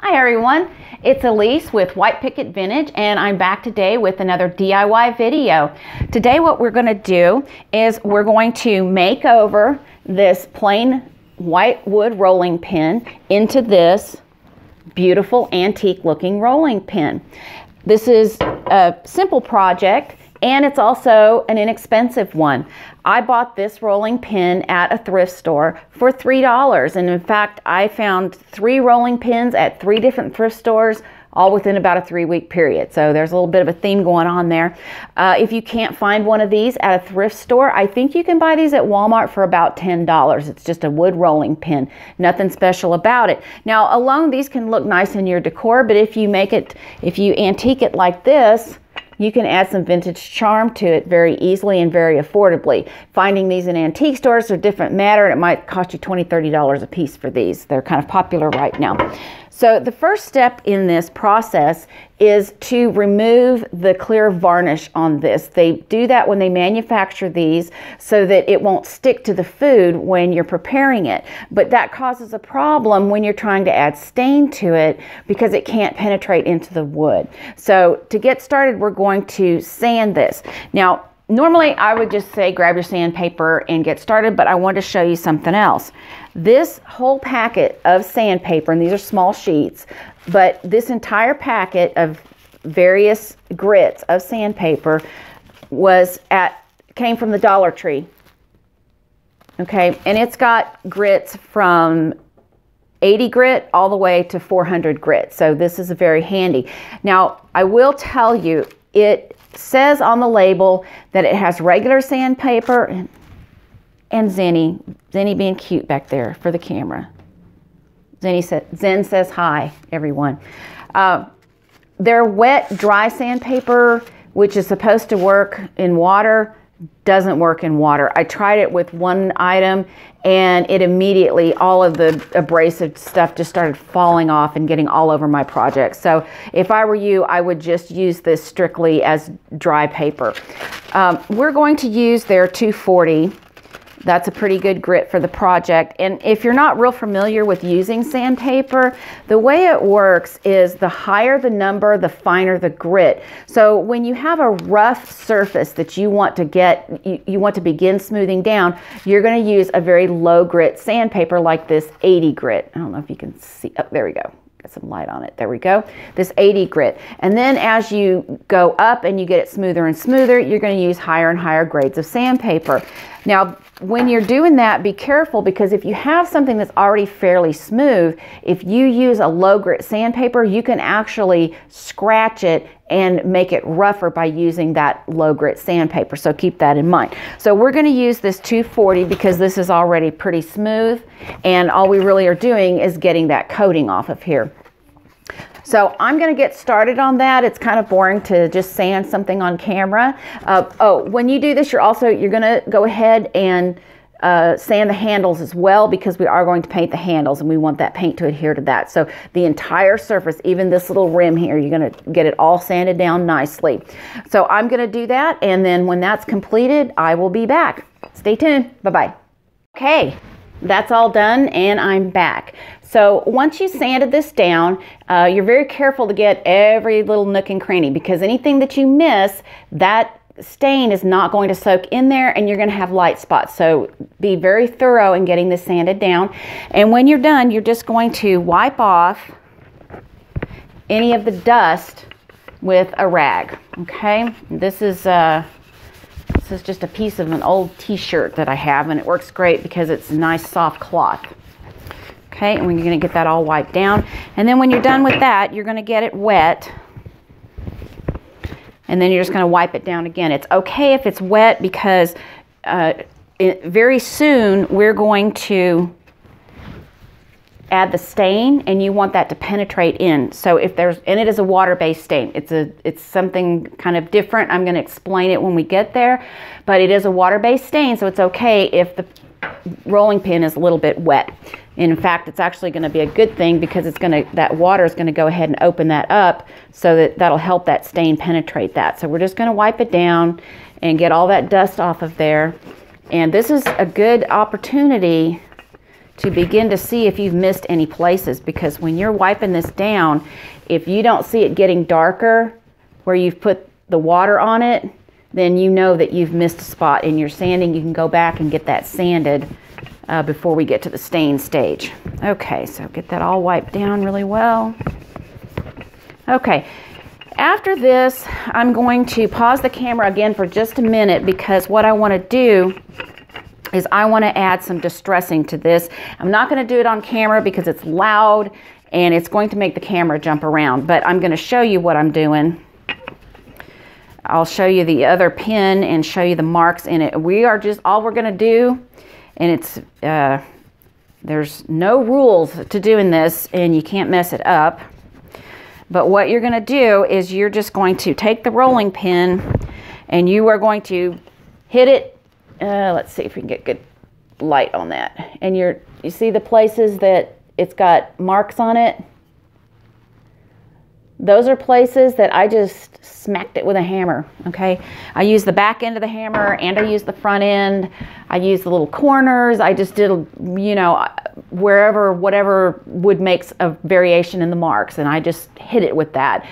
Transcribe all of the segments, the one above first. Hi everyone, it's Elise with White Picket Vintage, and I'm back today with another DIY video. Today what we're going to do is we're going to make over this plain white wood rolling pin into this beautiful antique looking rolling pin. This is a simple project and it's also an inexpensive one. I bought this rolling pin at a thrift store for $3, and in fact I found 3 rolling pins at 3 different thrift stores, all within about a 3-week period. So there's a little bit of a theme going on there. If you can't find one of these at a thrift store, I think you can buy these at Walmart for about $10. It's just a wood rolling pin, nothing special about it. Now alone, these can look nice in your decor, but if you antique it like this, you can add some vintage charm to it very easily and very affordably. Finding these in antique stores are a different matter, and it might cost you $20, $30 a piece for these. They're kind of popular right now. So the first step in this process is to remove the clear varnish on this. They do that when they manufacture these so that it won't stick to the food when you're preparing it. But that causes a problem when you're trying to add stain to it because it can't penetrate into the wood. So to get started, we're going to sand this. Now, normally I would just say grab your sandpaper and get started, but I want to show you something else. This whole packet of sandpaper, and these are small sheets, but this entire packet of various grits of sandpaper came from the Dollar Tree. Okay, and it's got grits from 80 grit all the way to 400 grit. So this is very handy. Now, I will tell you, it says on the label that it has regular sandpaper and Zenny being cute back there for the camera. Zen says hi, everyone. Their wet, dry sandpaper, which is supposed to work in water, doesn't work in water. I tried it with one item and it immediately, all of the abrasive stuff just started falling off and getting all over my project. So if I were you, I would just use this strictly as dry paper. We're going to use their 240. That's a pretty good grit for the project. And if you're not real familiar with using sandpaper, the way it works is the higher the number, the finer the grit. So when you have a rough surface that you want to begin smoothing down, you're going to use a very low grit sandpaper like this 80 grit. I don't know if you can see. Oh, there we go. Got some light on it. There we go. This 80 grit. And then as you go up and you get it smoother and smoother, you're going to use higher and higher grades of sandpaper. Now, when you're doing that, be careful, because if you have something that's already fairly smooth, if you use a low grit sandpaper, you can actually scratch it and make it rougher by using that low grit sandpaper. So keep that in mind. So we're going to use this 240 because this is already pretty smooth, and all we really are doing is getting that coating off of here. So I'm going to get started on that. It's kind of boring to just sand something on camera. When you do this, you're going to go ahead and sand the handles as well, because we are going to paint the handles and we want that paint to adhere to that. So the entire surface, even this little rim here, you're going to get it all sanded down nicely. So I'm going to do that, and then when that's completed, I will be back. Stay tuned. Bye-bye. Okay, that's all done and I'm back. So once you sanded this down, you're very careful to get every little nook and cranny, because anything that you miss, that stain is not going to soak in there and you're going to have light spots. So be very thorough in getting this sanded down. And when you're done, you're just going to wipe off any of the dust with a rag. Okay, this is just a piece of an old t-shirt that I have, and it works great because it's nice soft cloth. Okay, and we're going to get that all wiped down. And then when you're done with that, you're going to get it wet. And then you're just going to wipe it down again. It's okay if it's wet, because very soon we're going to add the stain and you want that to penetrate in. So and it is a water-based stain. It's something kind of different. I'm going to explain it when we get there, but it is a water-based stain. So it's okay if the rolling pin is a little bit wet. And in fact, it's actually going to be a good thing, because that water is going to go ahead and open that up, so that'll help that stain penetrate that. So we're just going to wipe it down and get all that dust off of there. And this is a good opportunity to begin to see if you've missed any places, because when you're wiping this down, if you don't see it getting darker where you've put the water on it, then you know that you've missed a spot in your sanding. You can go back and get that sanded before we get to the stain stage. Okay, so get that all wiped down really well. Okay, after this, I'm going to pause the camera again for just a minute, because what I want to do is I want to add some distressing to this. I'm not going to do it on camera because it's loud and it's going to make the camera jump around, but I'm going to show you what I'm doing. I'll show you the other pin and show you the marks in it. We are just, all we're going to do, and it's, there's no rules to doing this and you can't mess it up. But what you're going to do is you're just going to take the rolling pin and you are going to hit it. Let's see if we can get good light on that. And you see the places that it's got marks on it? Those are places that I just smacked it with a hammer, okay? I used the back end of the hammer and I used the front end. I used the little corners. I just did, you know, wherever, whatever would make a variation in the marks, and I just hit it with that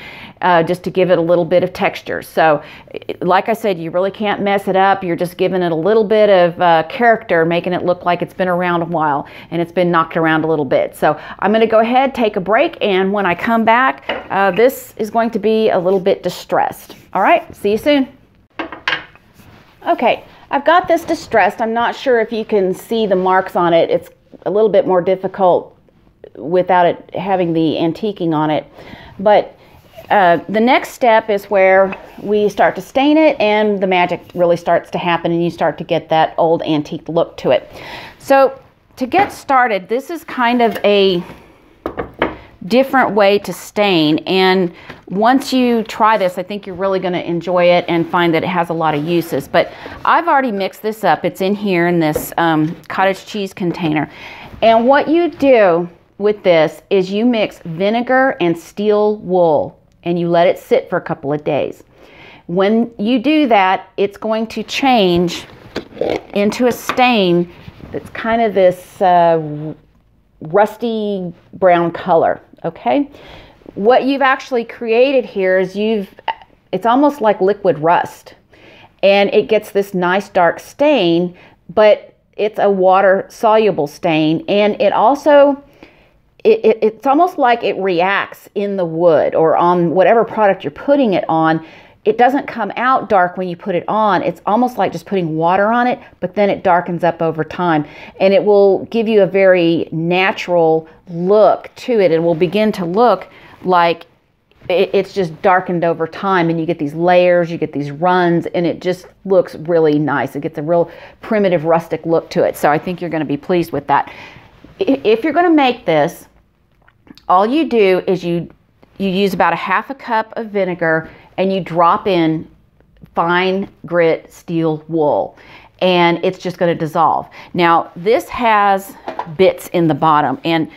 just to give it a little bit of texture. So, like I said, you really can't mess it up. You're just giving it a little bit of character, making it look like it's been around a while and it's been knocked around a little bit. So I'm going to go ahead, take a break, and when I come back, this is going to be a little bit distressed. All right, see you soon. Okay, I've got this distressed. I'm not sure if you can see the marks on it. It's a little bit more difficult without it having the antiquing on it. But the next step is where we start to stain it and the magic really starts to happen and you start to get that old antique look to it. So to get started, this is kind of a different way to stain, and once you try this I think you're really going to enjoy it and find that it has a lot of uses. But I've already mixed this up. It's in here in this cottage cheese container, and what you do with this is you mix vinegar and steel wool and you let it sit for a couple of days. When you do that, it's going to change into a stain that's kind of this rusty brown color. Okay, what you've actually created here is it's almost like liquid rust, and it gets this nice dark stain, but it's a water soluble stain, and it also it's almost like it reacts in the wood or on whatever product you're putting it on. It doesn't come out dark when you put it on. It's almost like just putting water on it, but then it darkens up over time and it will give you a very natural look to it. It will begin to look like it's just darkened over time, and you get these layers, you get these runs, and it just looks really nice. It gets a real primitive rustic look to it. So I think you're going to be pleased with that. If you're going to make this, all you do is you use about a half a cup of vinegar and you drop in fine grit steel wool, and it's just going to dissolve. Now this has bits in the bottom, and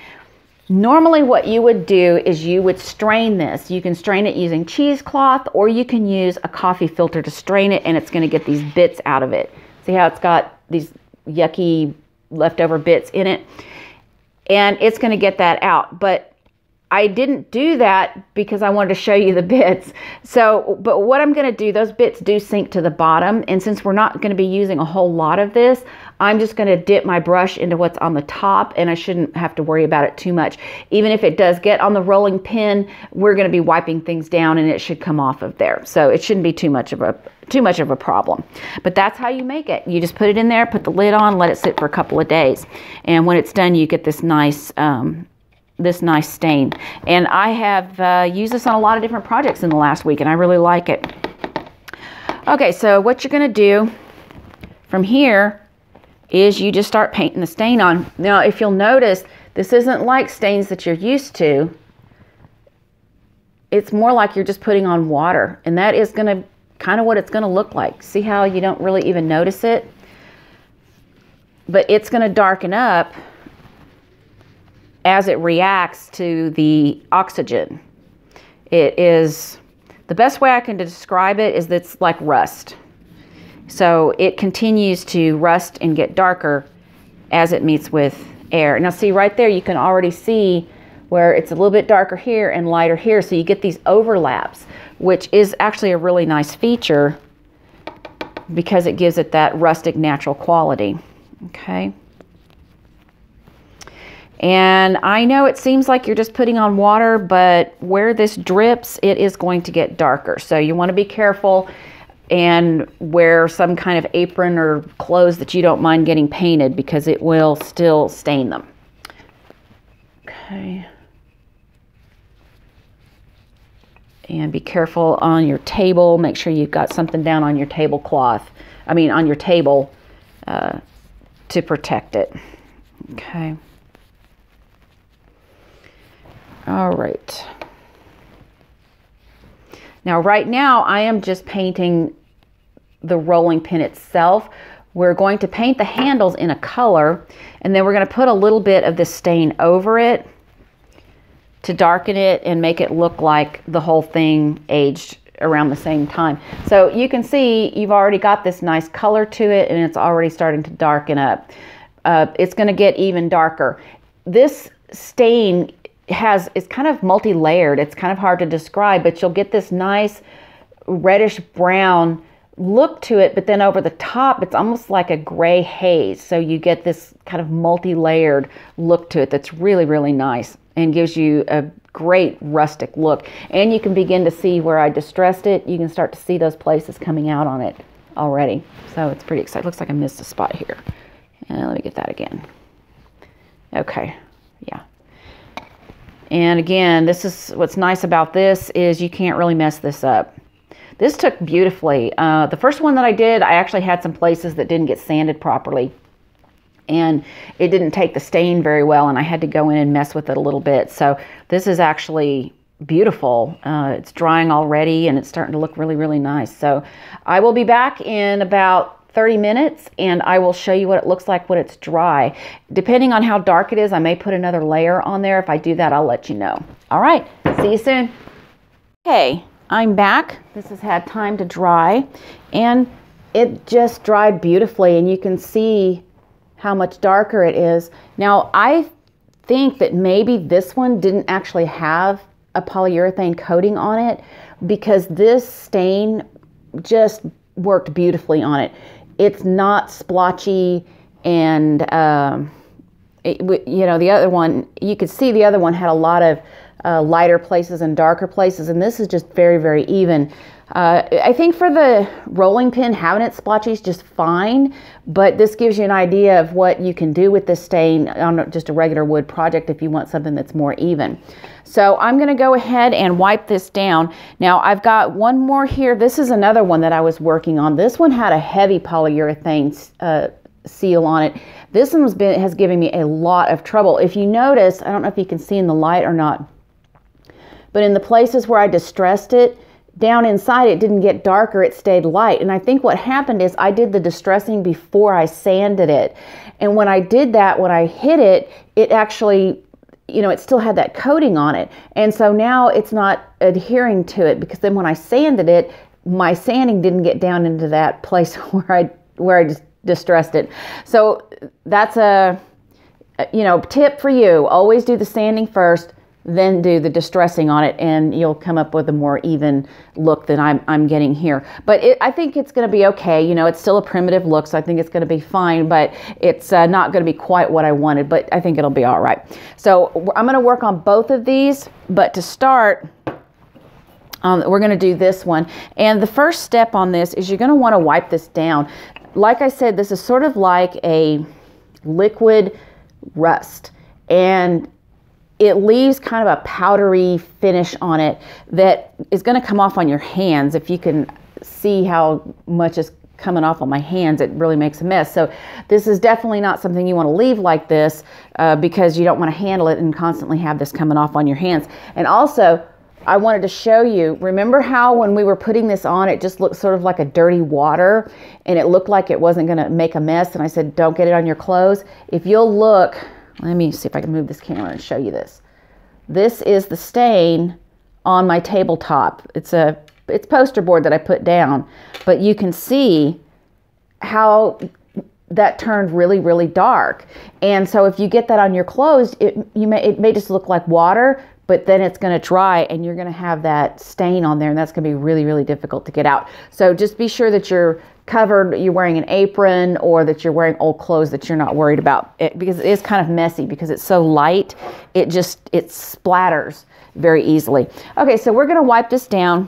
normally what you would do is you would strain this. You can strain it using cheesecloth, or you can use a coffee filter to strain it, and it's going to get these bits out of it. See how it's got these yucky leftover bits in it? And it's going to get that out. But I didn't do that because I wanted to show you the bits. So, but what I'm going to do, those bits do sink to the bottom. And since we're not going to be using a whole lot of this, I'm just going to dip my brush into what's on the top, and I shouldn't have to worry about it too much. Even if it does get on the rolling pin, we're going to be wiping things down and it should come off of there. So it shouldn't be too much of a problem. But that's how you make it. You just put it in there, put the lid on, let it sit for a couple of days. And when it's done, you get this nice stain. And I have used this on a lot of different projects in the last week, and I really like it. Okay, so what you're going to do from here is you just start painting the stain on. Now if you'll notice, this isn't like stains that you're used to. It's more like you're just putting on water, and that is going to kind of what it's going to look like. See how you don't really even notice it? But it's going to darken up as it reacts to the oxygen. It is, the best way I can describe it is that it's like rust. So it continues to rust and get darker as it meets with air. Now see right there, you can already see where it's a little bit darker here and lighter here. So you get these overlaps, which is actually a really nice feature because it gives it that rustic natural quality. Okay. And I know it seems like you're just putting on water, but where this drips, it is going to get darker. So you want to be careful and wear some kind of apron or clothes that you don't mind getting painted, because it will still stain them. Okay. And be careful on your table. Make sure you've got something down on your tablecloth. I mean, on your table to protect it. Okay. All right. Now, right now, I am just painting the rolling pin itself. We're going to paint the handles in a color, and then we're going to put a little bit of this stain over it to darken it and make it look like the whole thing aged around the same time. So you can see you've already got this nice color to it, and it's already starting to darken up. It's going to get even darker. This stain it's kind of multi-layered. It's kind of hard to describe, but you'll get this nice reddish brown look to it, but then over the top, it's almost like a gray haze. So you get this kind of multi-layered look to it that's really, really nice and gives you a great rustic look. And you can begin to see where I distressed it. You can start to see those places coming out on it already. So it's pretty exciting. Looks like I missed a spot here. And let me get that again. Okay, yeah. And again, this is what's nice about this is you can't really mess this up. This took beautifully. The first one that I did, I actually had some places that didn't get sanded properly, and it didn't take the stain very well, and I had to go in and mess with it a little bit. So this is actually beautiful. It's drying already, and it's starting to look really, really nice. So I will be back in about 30 minutes, and I will show you what it looks like when it's dry. Depending on how dark it is, I may put another layer on there. If I do that, I'll let you know. All right, see you soon. Hey, I'm back. This has had time to dry, and it just dried beautifully, and you can see how much darker it is. Now, I think that maybe this one didn't actually have a polyurethane coating on it, because this stain just worked beautifully on it. It's not splotchy, and you know, the other one, you could see the other one had a lot of lighter places and darker places, and this is just very, very even. I think for the rolling pin, having it splotchy is just fine, but this gives you an idea of what you can do with this stain on just a regular wood project if you want something that's more even. So I'm going to go ahead and wipe this down. Now I've got one more here. This is another one that I was working on. This one had a heavy polyurethane seal on it. This one has given me a lot of trouble. If you notice, I don't know if you can see in the light or not, but in the places where I distressed it, down inside it didn't get darker, it stayed light. And I think what happened is I did the distressing before I sanded it. And when I did that, when I hit it, it actually, you know, it still had that coating on it. And so now it's not adhering to it, because then when I sanded it, my sanding didn't get down into that place where I just distressed it. So that's a, you know, tip for you. Always do the sanding first, then do the distressing on it, and you'll come up with a more even look than I'm getting here. But I think it's going to be okay. You know, it's still a primitive look, so I think it's going to be fine, but it's not going to be quite what I wanted, but I think it'll be all right. So I'm going to work on both of these, but to start, we're going to do this one. And the first step on this is you're going to want to wipe this down. Like I said, this is sort of like a liquid rust, and it leaves kind of a powdery finish on it that is going to come off on your hands. If you can see how much is coming off on my hands, it really makes a mess. So this is definitely not something you want to leave like this, because you don't want to handle it and constantly have this coming off on your hands. And also, I wanted to show you, remember how when we were putting this on, it just looked sort of like a dirty water, and it looked like it wasn't going to make a mess, and I said, don't get it on your clothes. If you'll look, let me see if I can move this camera and show you this. This is the stain on my tabletop. It's poster board that I put down, but you can see how that turned really, really dark. And so if you get that on your clothes, it may just look like water, but then it's going to dry and you're going to have that stain on there, and that's going to be really, really difficult to get out. So just be sure that you're covered, you're wearing an apron, or that you're wearing old clothes that you're not worried about because it is kind of messy because it's so light. It splatters very easily. Okay, so we're going to wipe this down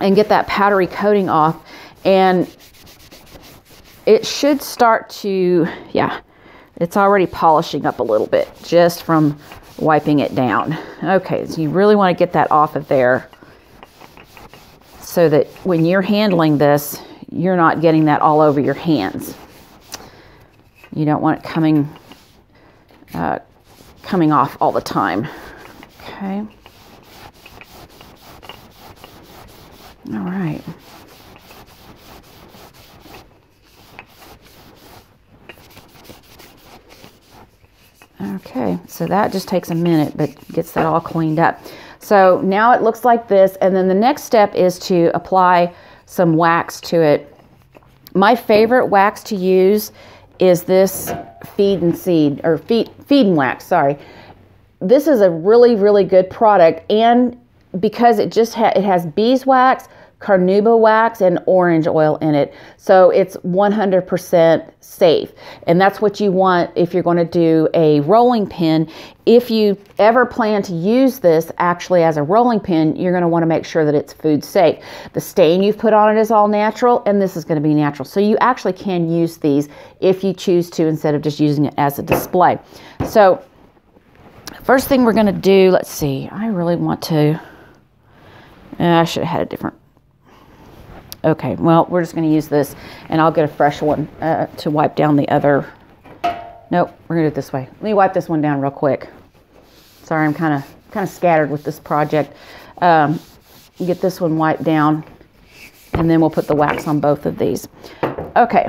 and get that powdery coating off, and it should start to, yeah, it's already polishing up a little bit just from wiping it down. Okay, so you really want to get that off of there so that when you're handling this, you're not getting that all over your hands. You don't want it coming off all the time. Okay. All right. Okay, so that just takes a minute, but gets that all cleaned up. So now it looks like this, and then the next step is to apply some wax to it. My favorite wax to use is this feed and wax, sorry. This is a really, really good product, and because it just it has beeswax, carnauba wax, and orange oil in it. So it's 100% safe. And that's what you want if you're going to do a rolling pin. If you ever plan to use this actually as a rolling pin, you're going to want to make sure that it's food safe. The stain you've put on it is all natural, and this is going to be natural. So you actually can use these if you choose to, instead of just using it as a display. So first thing we're going to do, let's see, I really want to, I should have had a different. Okay, well, we're just going to use this, and I'll get a fresh one to wipe down the other. Nope, we're going to do it this way. Let me wipe this one down real quick. Sorry, I'm kind of scattered with this project. Get this one wiped down, and then we'll put the wax on both of these. Okay.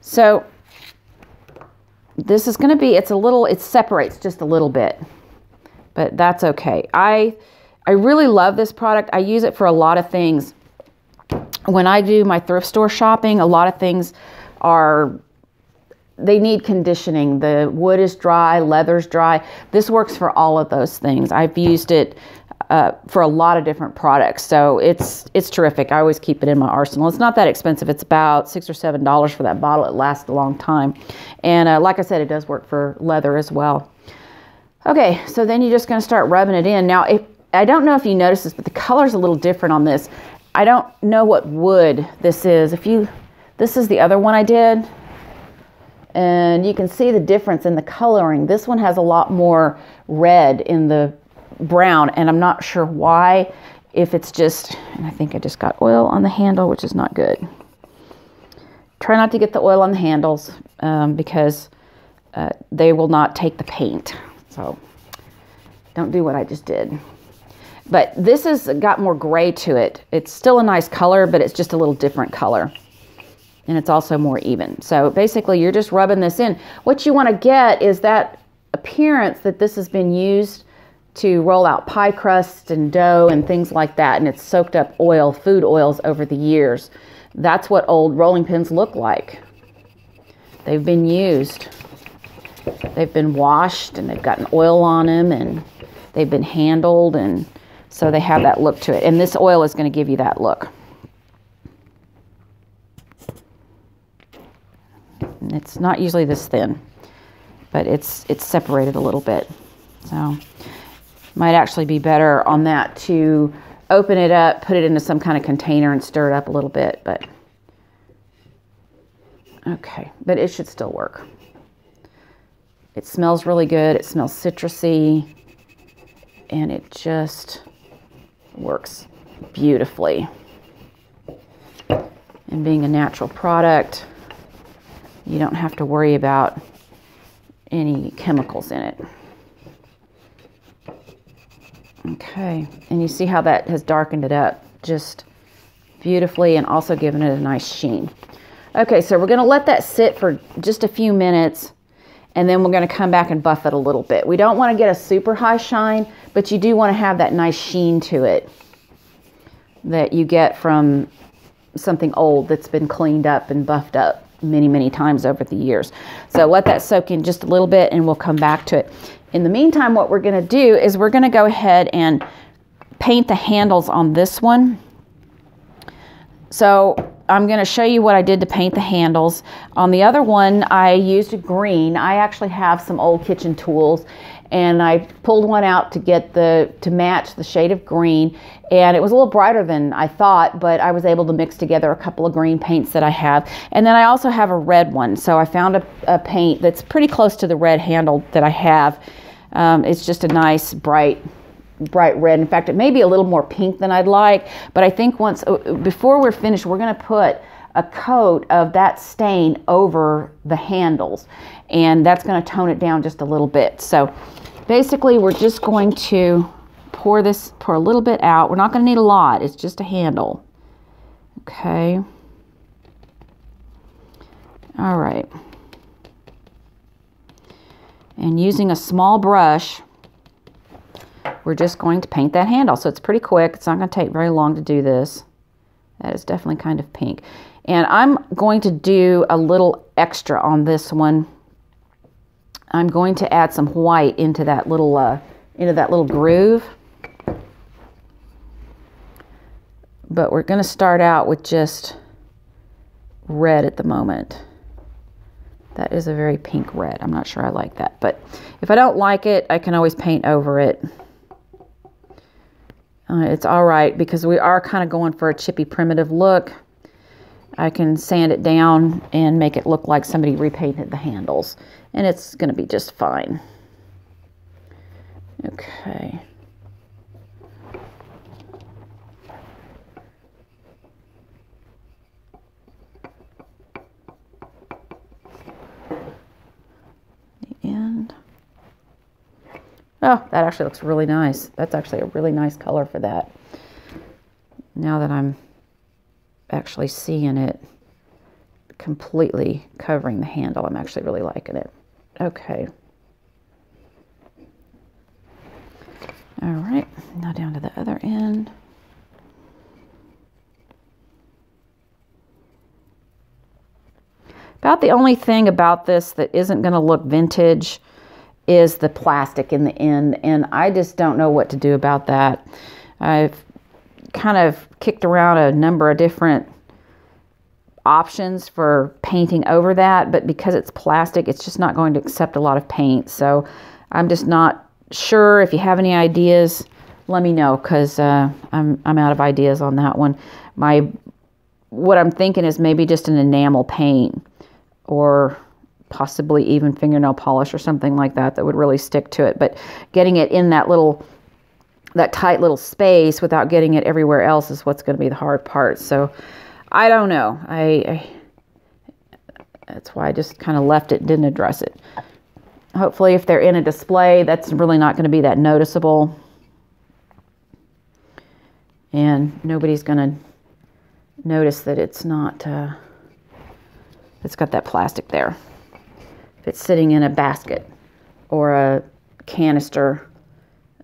So this is going to be, it separates just a little bit, but that's okay. I really love this product. I use it for a lot of things. When I do my thrift store shopping, a lot of things they need conditioning. The wood is dry, leather's dry. This works for all of those things. I've used it for a lot of different products. So it's terrific. I always keep it in my arsenal. It's not that expensive. It's about $6 or $7 for that bottle. It lasts a long time. And like I said, it does work for leather as well. Okay, so then you're just gonna start rubbing it in. Now, I don't know if you noticed this, but the color's a little different on this. I don't know what wood this is. This is the other one I did, and you can see the difference in the coloring. This one has a lot more red in the brown, and I'm not sure why. If it's just, and I think I just got oil on the handle, which is not good. Try not to get the oil on the handles because they will not take the paint. So don't do what I just did. But this has got more gray to it. It's still a nice color, but it's just a little different color. And it's also more even. So basically, you're just rubbing this in. What you want to get is that appearance that this has been used to roll out pie crust and dough and things like that. And it's soaked up oil, food oils over the years. That's what old rolling pins look like. They've been used. They've been washed, and they've gotten oil on them, and they've been handled, and so they have that look to it. And this oil is going to give you that look. And it's not usually this thin, but it's separated a little bit. So might actually be better on that to open it up, put it into some kind of container, and stir it up a little bit. But okay, but it should still work. It smells really good. It smells citrusy. And it just works beautifully. And being a natural product, you don't have to worry about any chemicals in it. Okay, and you see how that has darkened it up just beautifully, and also given it a nice sheen. Okay, so we're gonna let that sit for just a few minutes, and then we're going to come back and buff it a little bit. We don't want to get a super high shine, but you do want to have that nice sheen to it that you get from something old that's been cleaned up and buffed up many, many times over the years. So let that soak in just a little bit and we'll come back to it. In the meantime, what we're going to do is we're going to go ahead and paint the handles on this one. So I'm going to show you what I did to paint the handles. On the other one, I used green. I actually have some old kitchen tools and I pulled one out to get to match the shade of green, and it was a little brighter than I thought, but I was able to mix together a couple of green paints that I have. And then I also have a red one. So I found a paint that's pretty close to the red handle that I have. It's just a nice bright red. In fact, it may be a little more pink than I'd like, but I think before we're finished, we're going to put a coat of that stain over the handles, and that's going to tone it down just a little bit. So basically, we're just going to pour a little bit out. We're not going to need a lot. It's just a handle. Okay. All right. And using a small brush, we're just going to paint that handle. So it's pretty quick. It's not going to take very long to do this. That is definitely kind of pink. And I'm going to do a little extra on this one. I'm going to add some white into that little groove. But we're going to start out with just red at the moment. That is a very pink red. I'm not sure I like that, but if I don't like it, I can always paint over it. It's all right because we are kind of going for a chippy primitive look. I can sand it down and make it look like somebody repainted the handles, and it's going to be just fine. Okay. Oh, that actually looks really nice. That's actually a really nice color for that. Now that I'm actually seeing it completely covering the handle, I'm actually really liking it. Okay. All right, now down to the other end. About the only thing about this that isn't going to look vintage is the plastic in the end, and I just don't know what to do about that. I've kind of kicked around a number of different options for painting over that, but because it's plastic, it's just not going to accept a lot of paint. So I'm just not sure. If you have any ideas, let me know, because I'm out of ideas on that one. What I'm thinking is maybe just an enamel paint, or possibly even fingernail polish or something like that that would really stick to it. But getting it in that tight little space without getting it everywhere else is what's going to be the hard part. So I don't know. That's why I just kind of left it, didn't address it. Hopefully if they're in a display, that's really not going to be that noticeable, and nobody's going to notice that it's not, it's got that plastic there. If it's sitting in a basket or a canister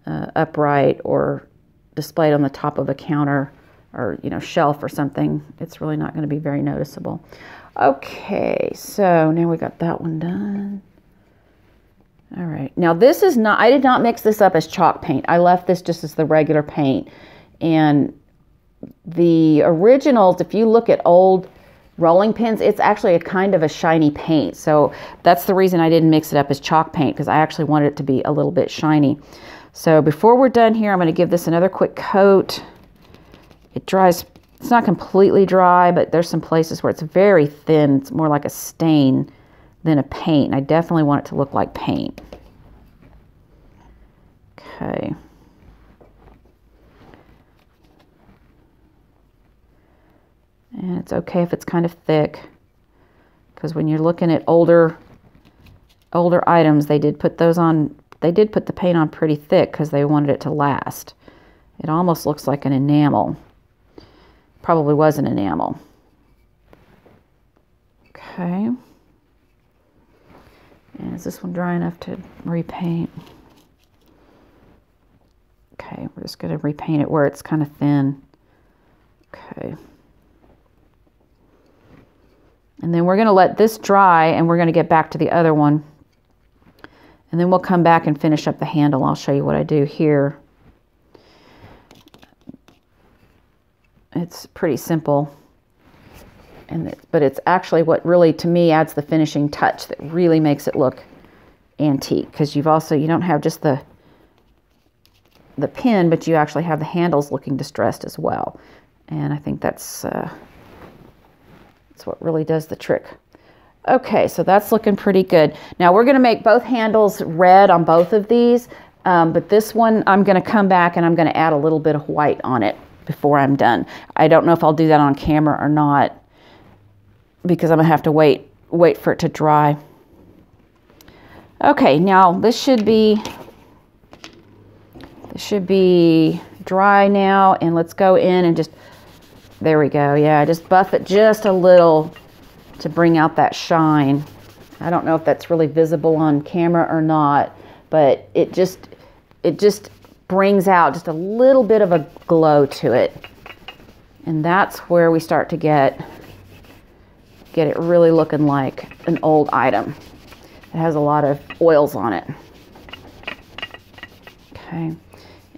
upright or displayed on the top of a counter or, you know, shelf or something, it's really not going to be very noticeable. Okay, so now we got that one done. All right, now this is not, I did not mix this up as chalk paint. I left this just as the regular paint. And the originals, if you look at old rolling pins, it's actually a kind of a shiny paint. So that's the reason I didn't mix it up as chalk paint, because I actually wanted it to be a little bit shiny. So before we're done here, I'm going to give this another quick coat. It dries. It's not completely dry, but there's some places where it's very thin. It's more like a stain than a paint. And I definitely want it to look like paint. Okay. And it's okay if it's kind of thick, because when you're looking at older items, they did put the paint on pretty thick because they wanted it to last. It almost looks like an enamel. Probably was an enamel. Okay. And is this one dry enough to repaint? Okay, we're just going to repaint it where it's kind of thin. Okay. And then we're going to let this dry and we're going to get back to the other one. And then we'll come back and finish up the handle. I'll show you what I do here. It's pretty simple. And but it's actually what really, to me, adds the finishing touch that really makes it look antique. Because you've also, you don't have just the pin, but you actually have the handles looking distressed as well. And I think that's what really does the trick. Okay, so that's looking pretty good. Now we're going to make both handles red on both of these, but this one I'm going to come back and I'm going to add a little bit of white on it before I'm done. I don't know if I'll do that on camera or not, because I'm going to have to wait for it to dry. Okay, now this should be dry now, and let's go in and just, there we go. Yeah, just buff it just a little to bring out that shine. I don't know if that's really visible on camera or not, but it just brings out just a little bit of a glow to it. And that's where we start to get it really looking like an old item. It has a lot of oils on it. Okay.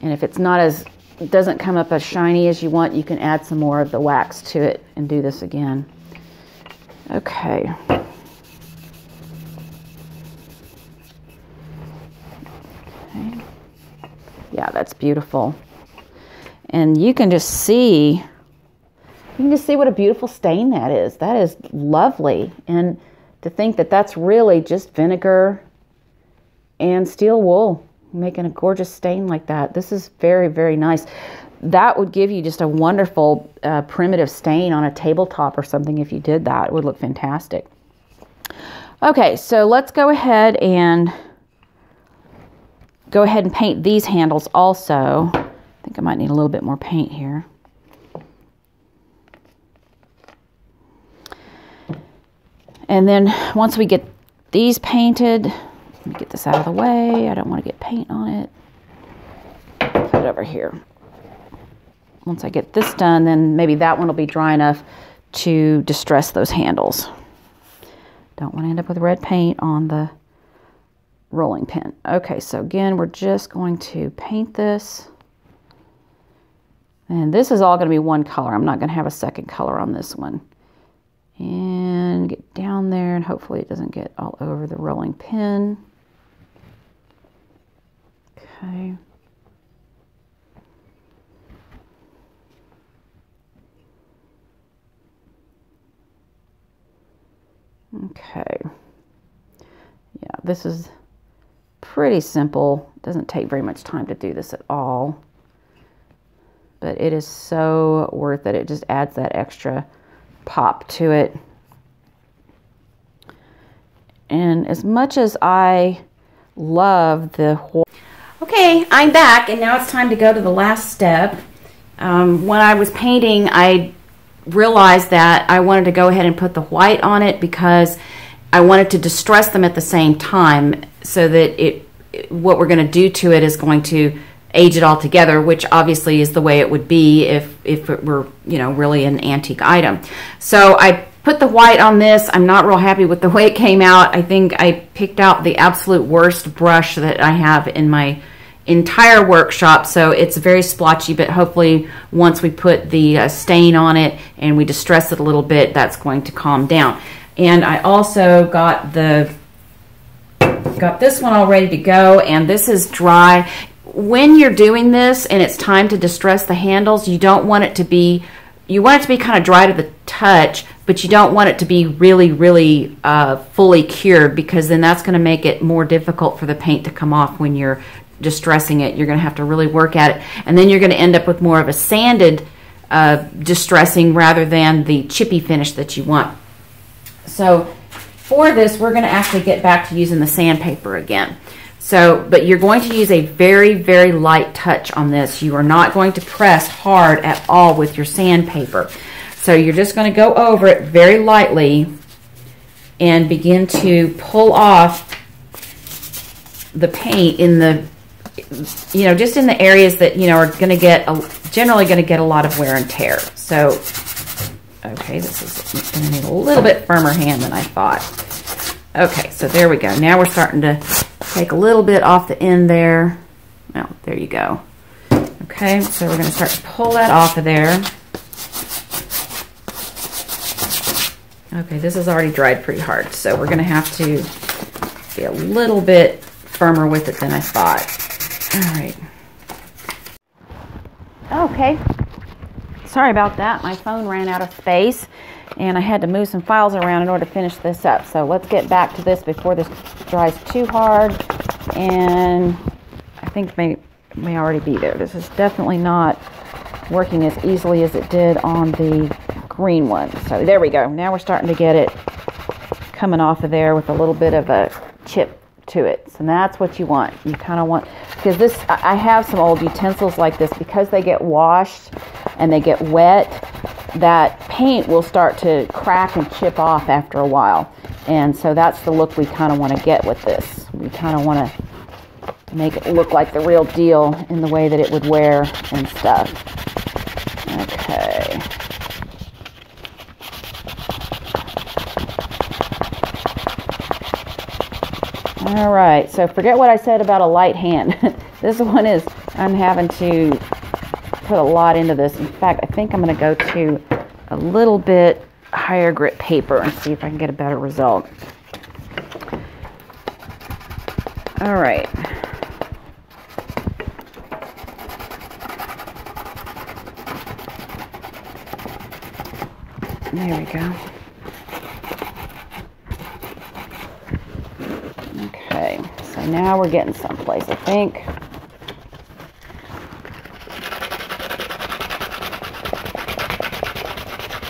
And if it's not as, it doesn't come up as shiny as you want, you can add some more of the wax to it and do this again. Okay. Okay. Yeah, that's beautiful. And you can just see what a beautiful stain that is. That is lovely. And to think that that's really just vinegar and steel wool making a gorgeous stain like that. This is very, very nice. That would give you just a wonderful primitive stain on a tabletop or something if you did that. It would look fantastic. Okay, so let's go ahead and paint these handles also. I think I might need a little bit more paint here. And then once we get these painted, let me get this out of the way. I don't want to get paint on it. Put it over here. Once I get this done, then maybe that one will be dry enough to distress those handles. Don't want to end up with red paint on the rolling pin. Okay, so again, we're just going to paint this. And this is all going to be one color. I'm not going to have a second color on this one. And get down there, and hopefully it doesn't get all over the rolling pin. Okay. Okay, yeah, this is pretty simple. It doesn't take very much time to do this at all, but it is so worth it. It just adds that extra pop to it. And as much as I love the whole... Okay, I'm back, and now it's time to go to the last step. When I was painting, I realized that I wanted to go ahead and put the white on it because I wanted to distress them at the same time, so that what we're going to do to it is going to age it all together, which obviously is the way it would be if it were, you know, really an antique item. So I put the white on this. I'm not real happy with the way it came out. I think I picked out the absolute worst brush that I have in my entire workshop, so it's very splotchy, but hopefully once we put the stain on it and we distress it a little bit, that's going to calm down. And I also got this one all ready to go, and this is dry. When you're doing this and it's time to distress the handles, you don't want it to be, you want it to be kind of dry to the touch, but you don't want it to be really, really fully cured, because then that's going to make it more difficult for the paint to come off when you're distressing it. You're going to have to really work at it, and then you're going to end up with more of a sanded distressing rather than the chippy finish that you want. So for this, we're going to actually get back to using the sandpaper again. So, but you're going to use a very, very light touch on this. You are not going to press hard at all with your sandpaper. So you're just going to go over it very lightly and begin to pull off the paint in the, you know, just in the areas that, you know, are going to get, generally going to get a lot of wear and tear. So Okay, this is going to need a little bit firmer hand than I thought. Okay, so there we go. Now we're starting to take a little bit off the end there. Oh, there you go. Okay, so we're going to start to pull that off of there. Okay, this is already dried pretty hard, so we're going to have to be a little bit firmer with it than I thought. All right. Okay. Sorry about that. My phone ran out of space, and I had to move some files around in order to finish this up. So let's get back to this before this dries too hard. And I think may already be there. This is definitely not working as easily as it did on the green one. So there we go. Now we're starting to get it coming off of there with a little bit of a chip to it. So that's what you want. You kind of want, because this, I have some old utensils like this, because they get washed and they get wet, that paint will start to crack and chip off after a while. And so that's the look we kind of want to get with this. We kind of want to make it look like the real deal in the way that it would wear and stuff. Okay. All right, so forget what I said about a light hand. This one is, I'm having to put a lot into this. In fact, I think I'm going to go to a little bit higher grit paper and see if I can get a better result. All right. There we go. Okay, so now we're getting someplace, I think.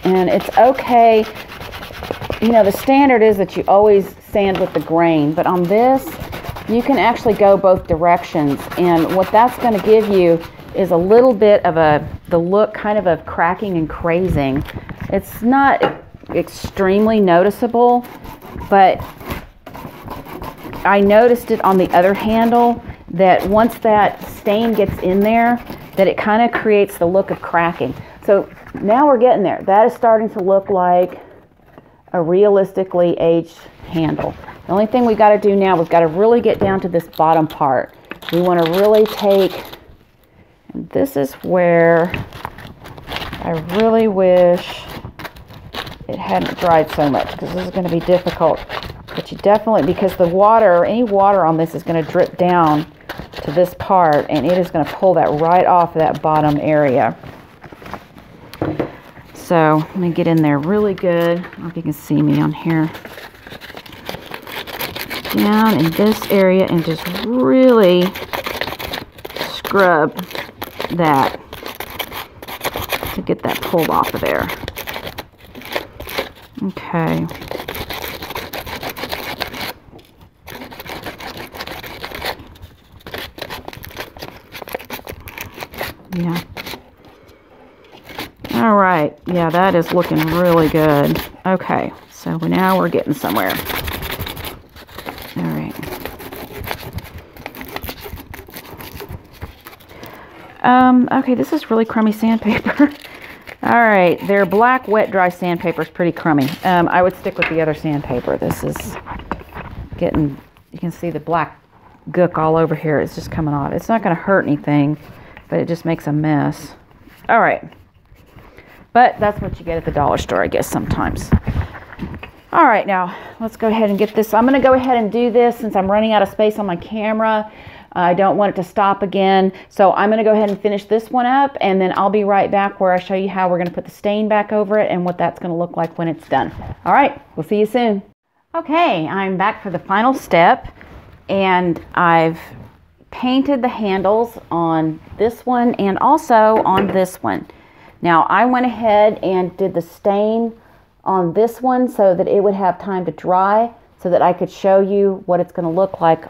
And it's okay, you know, the standard is that you always sand with the grain, but on this, you can actually go both directions. And what that's going to give you is a little bit of the look kind of cracking and crazing. It's not extremely noticeable, but I noticed it on the other handle that once that stain gets in there, that it kind of creates the look of cracking. So now we're getting there. That is starting to look like a realistically aged handle. The only thing we've got to do now, we've got to really get down to this bottom part. We want to really take, and this is where I really wish it hadn't dried so much, because this is going to be difficult. But you definitely, because the water, any water on this is going to drip down to this part, and it is going to pull that right off that bottom area. So let me get in there really good. I don't know if you can see me on here. Down in this area and just really scrub that to get that pulled off of there. Okay. Yeah. All right, yeah, that is looking really good. Okay, so now we're getting somewhere. All right. Okay, this is really crummy sandpaper. All right, their black wet dry sandpaper is pretty crummy. I would stick with the other sandpaper. This is getting, you can see the black gook all over here. It's just coming off. It's not going to hurt anything, but it just makes a mess. All right. But that's what you get at the dollar store, I guess, sometimes. All right, now, let's go ahead and get this. I'm going to go ahead and do this since I'm running out of space on my camera. I don't want it to stop again. So I'm going to go ahead and finish this one up, and then I'll be right back where I show you how we're going to put the stain back over it and what that's going to look like when it's done. All right, we'll see you soon. Okay, I'm back for the final step, and I've painted the handles on this one and also on this one. Now, I went ahead and did the stain on this one so that it would have time to dry so that I could show you what it's going to look like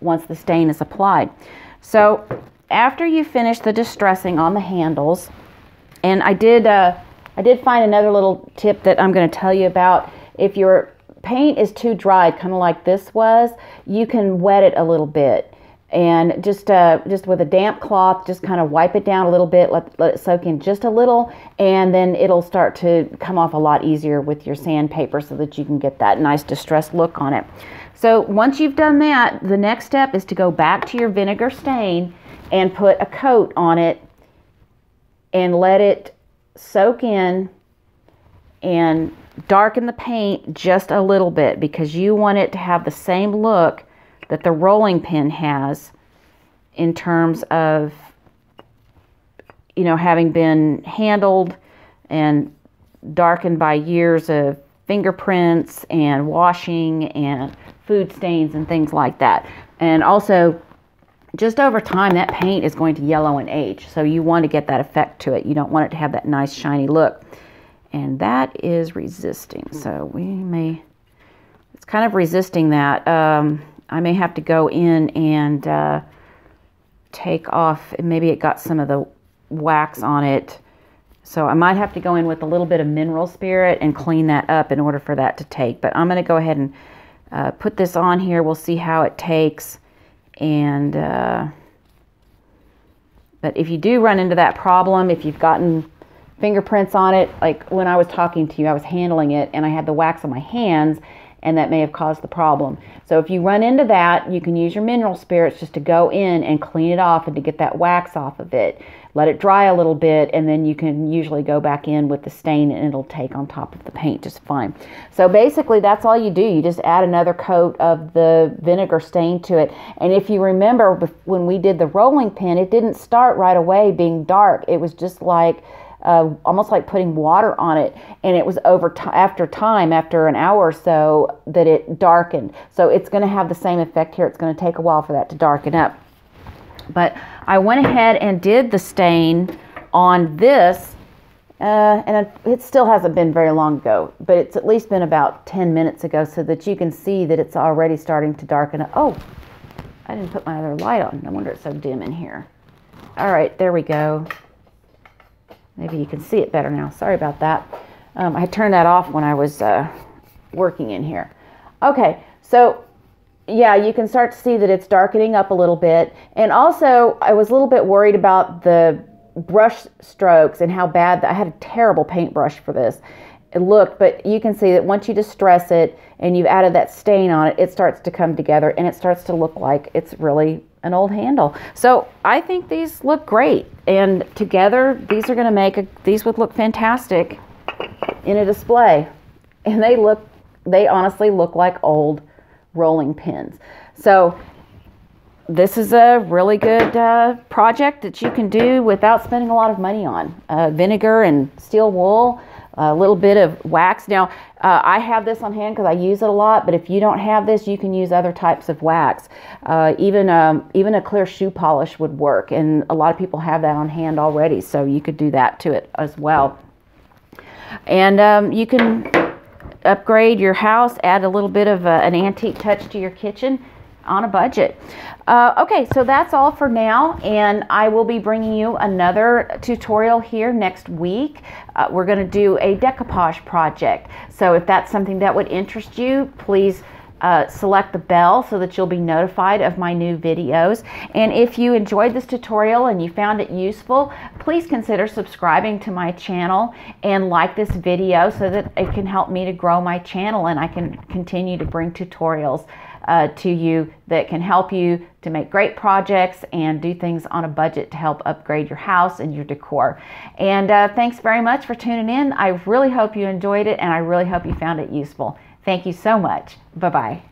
once the stain is applied. So, after you finish the distressing on the handles, and I did find another little tip that I'm going to tell you about. If your paint is too dry, kind of like this was, you can wet it a little bit. and just with a damp cloth, just kind of wipe it down a little bit, let it soak in just a little, and then it'll start to come off a lot easier with your sandpaper so that you can get that nice distressed look on it. So once you've done that, the next step is to go back to your vinegar stain and put a coat on it and let it soak in and darken the paint just a little bit, because you want it to have the same look that the rolling pin has in terms of, you know, having been handled and darkened by years of fingerprints and washing and food stains and things like that. And also, just over time, that paint is going to yellow and age, so you want to get that effect to it. You don't want it to have that nice shiny look. And that is resisting, so we may, it's kind of resisting that. I may have to go in and take off, and maybe it got some of the wax on it, so I might have to go in with a little bit of mineral spirit and clean that up in order for that to take. But I'm going to go ahead and put this on here. We'll see how it takes. And but if you do run into that problem, if you've gotten fingerprints on it, like when I was talking to you, I was handling it and I had the wax on my hands, and that may have caused the problem. So if you run into that, you can use your mineral spirits just to go in and clean it off and to get that wax off of it. Let it dry a little bit, and then you can usually go back in with the stain and it'll take on top of the paint just fine. So basically that's all you do. You just add another coat of the vinegar stain to it. And if you remember when we did the rolling pin, it didn't start right away being dark. It was just like, almost like putting water on it, and it was over after an hour or so that it darkened. So it's going to have the same effect here. It's going to take a while for that to darken up. But I went ahead and did the stain on this, and it still hasn't been very long ago, but it's at least been about 10 minutes ago, so that you can see that it's already starting to darken up. Oh, I didn't put my other light on. No wonder it's so dim in here. All right, there we go. Maybe you can see it better now. Sorry about that. I had turned that off when I was working in here. Okay, so yeah, you can start to see that it's darkening up a little bit. And also, I was a little bit worried about the brush strokes and how bad I had a terrible paintbrush for this. It looked, but you can see that once you distress it and you've added that stain on it, it starts to come together and it starts to look like it's really an old handle. So I think these look great, and together these are going to make these would look fantastic in a display. And they honestly look like old rolling pins. So this is a really good project that you can do without spending a lot of money on vinegar and steel wool. A little bit of wax. Now, I have this on hand because I use it a lot, but if you don't have this, you can use other types of wax. Even a clear shoe polish would work, and a lot of people have that on hand already, so you could do that to it as well. And you can upgrade your house, add a little bit of an antique touch to your kitchen on a budget. Okay, so that's all for now, and I will be bringing you another tutorial here next week. We're going to do a decoupage project, so if that's something that would interest you, please select the bell so that you'll be notified of my new videos. And if you enjoyed this tutorial and you found it useful, please consider subscribing to my channel and like this video so that it can help me to grow my channel and I can continue to bring tutorials to you that can help you to make great projects and do things on a budget to help upgrade your house and your decor. And thanks very much for tuning in. I really hope you enjoyed it, and I really hope you found it useful. Thank you so much. Bye-bye.